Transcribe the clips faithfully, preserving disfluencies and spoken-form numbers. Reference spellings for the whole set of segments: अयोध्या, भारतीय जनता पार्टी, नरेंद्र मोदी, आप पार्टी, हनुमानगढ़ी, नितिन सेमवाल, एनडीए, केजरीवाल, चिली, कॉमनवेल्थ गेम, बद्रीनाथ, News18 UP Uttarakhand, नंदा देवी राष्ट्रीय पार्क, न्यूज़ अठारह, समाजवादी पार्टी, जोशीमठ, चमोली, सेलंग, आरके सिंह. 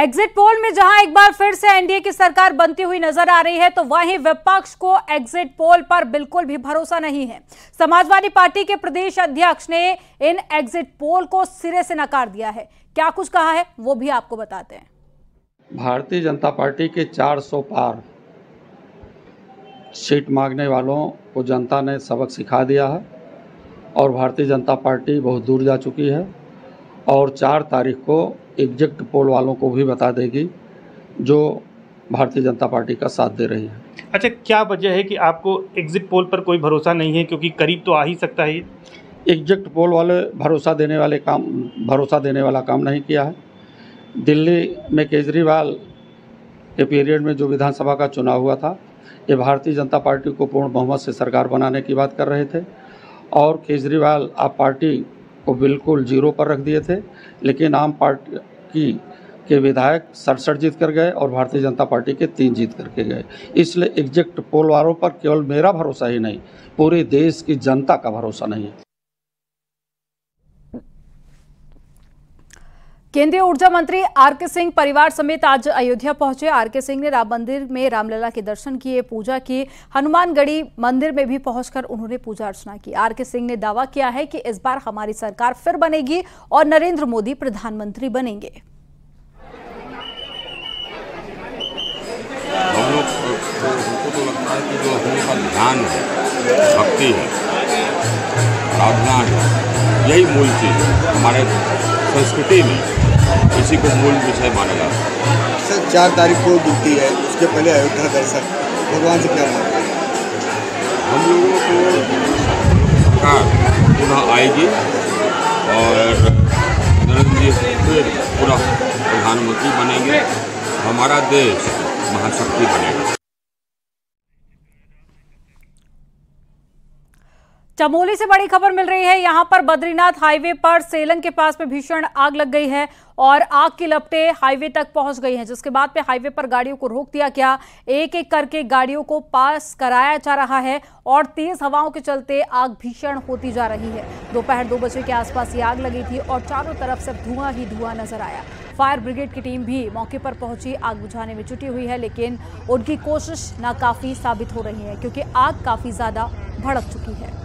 Exit poll में जहां एक बार फिर से एनडीए की सरकार बनती हुई नजर आ रही है, तो वहीं विपक्ष को एग्जिट पोल पर बिल्कुल भी भरोसा नहीं है। समाजवादी पार्टी के प्रदेश अध्यक्ष ने इन एग्जिट पोल को सिरे से नकार दिया है। क्या कुछ कहा है वो भी आपको बताते हैं। भारतीय जनता पार्टी के चार सौ पार सीट मांगने वालों को जनता ने सबक सिखा दिया है और भारतीय जनता पार्टी बहुत दूर जा चुकी है और चार तारीख को एग्जिट पोल वालों को भी बता देगी जो भारतीय जनता पार्टी का साथ दे रही है। अच्छा, क्या वजह है कि आपको एग्जिट पोल पर कोई भरोसा नहीं है, क्योंकि करीब तो आ ही सकता है। एग्जिट पोल वाले भरोसा देने वाले काम भरोसा देने वाला काम नहीं किया है। दिल्ली में केजरीवाल के पीरियड में जो विधानसभा का चुनाव हुआ था, ये भारतीय जनता पार्टी को पूर्ण बहुमत से सरकार बनाने की बात कर रहे थे और केजरीवाल आप पार्टी को बिल्कुल जीरो पर रख दिए थे, लेकिन आम पार्टी की के विधायक सड़सठ जीत कर गए और भारतीय जनता पार्टी के तीन जीत करके गए। इसलिए एग्जिट पोल वालों पर केवल मेरा भरोसा ही नहीं, पूरे देश की जनता का भरोसा नहीं है। केंद्रीय ऊर्जा मंत्री आरके सिंह परिवार समेत आज अयोध्या पहुंचे। आरके सिंह ने राम मंदिर में रामलला के दर्शन किए, पूजा की। हनुमानगढ़ी मंदिर में भी पहुंचकर उन्होंने पूजा अर्चना की। आरके सिंह ने दावा किया है कि इस बार हमारी सरकार फिर बनेगी और नरेंद्र मोदी प्रधानमंत्री बनेंगे। हम लोग को तो लगता है कि जो होने का ध्यान है, भक्ति है, साधना है, यही मूल चीज हमारे संस्कृति में इसी को मूल विषय माना जाता है। सर, चार तारीख को गिनती है, उसके पहले अयोध्या दर्शन भगवान से क्या मांगते हैं? हम लोगों को सरकार पुनः आएगी और नरेंद्र जी फिर पुनः प्रधानमंत्री बनेंगे, हमारा देश महाशक्ति बनेगा। चमोली से बड़ी खबर मिल रही है। यहां पर बद्रीनाथ हाईवे पर सेलंग के पास में भीषण आग लग गई है और आग की लपटें हाईवे तक पहुंच गई हैं, जिसके बाद पे हाईवे पर गाड़ियों को रोक दिया गया। एक एक करके गाड़ियों को पास कराया जा रहा है और तेज हवाओं के चलते आग भीषण होती जा रही है। दोपहर दो बजे के आसपास ये आग लगी थी और चारों तरफ से धुआं ही धुआं नजर आया। फायर ब्रिगेड की टीम भी मौके पर पहुंची, आग बुझाने में जुटी हुई है, लेकिन उनकी कोशिश नाकाफी साबित हो रही है क्योंकि आग काफी ज्यादा भड़क चुकी है।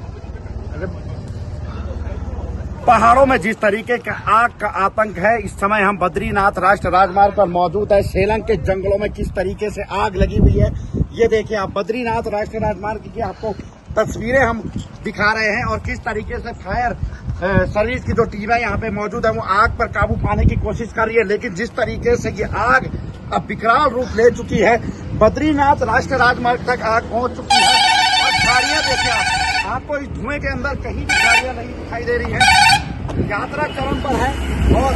पहाड़ों में जिस तरीके का आग का आतंक है, इस समय हम बद्रीनाथ राष्ट्रीय राजमार्ग पर मौजूद है। सेलंग के जंगलों में किस तरीके से आग लगी हुई है ये देखिए आप। बद्रीनाथ राष्ट्रीय राजमार्ग की आपको तस्वीरें हम दिखा रहे हैं और किस तरीके से फायर सर्विस की जो टीमें यहाँ पे मौजूद है वो आग पर काबू पाने की कोशिश कर रही है, लेकिन जिस तरीके से ये आग अब विकराल रूप ले चुकी है, बद्रीनाथ राष्ट्रीय राजमार्ग तक आग पहुंच चुकी है। गाड़ियां देखिए आप, आपको इस धुएं के अंदर कहीं भी गाड़ियां नहीं दिखाई दे रही हैं। यात्रा चरम पर है और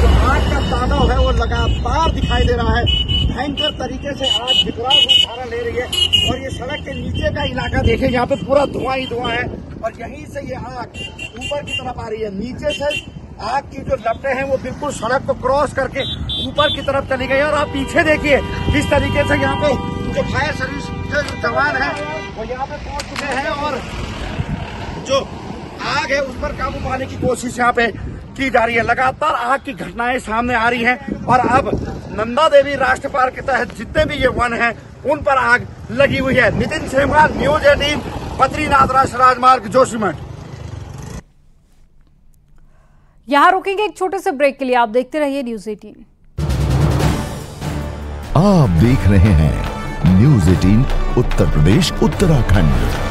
जो आग का तांडव है वो लगातार दिखाई दे रहा है। भयंकर तरीके से आग विकराल रूप धारण ले रही है और ये सड़क के नीचे का इलाका देखिए, यहाँ पे पूरा धुआं ही धुआं है और यहीं से ये आग ऊपर की तरफ आ रही है। नीचे से आग की जो लपटें हैं वो बिल्कुल सड़क को क्रॉस करके ऊपर की तरफ चली गई और आप पीछे देखिए किस तरीके से यहाँ पे जो फायर सर्विस के जवान है वो यहाँ पे पहुंच चुके हैं और जो आग है उस पर काबू पाने की कोशिश यहाँ पे की जा रही है। लगातार आग की घटनाएं सामने आ रही हैं और अब नंदा देवी राष्ट्रीय पार्क के तहत जितने भी ये वन हैं उन पर आग लगी हुई है। नितिन सेमवाल, न्यूज़ अठारह, बद्रीनाथ राष्ट्रीय राजमार्ग, जोशीमठ। यहाँ रुकेंगे एक छोटे से ब्रेक के लिए। आप देखते रहिए न्यूज़ अठारह। आप देख रहे हैं न्यूज़ अठारह उत्तर प्रदेश उत्तराखंड।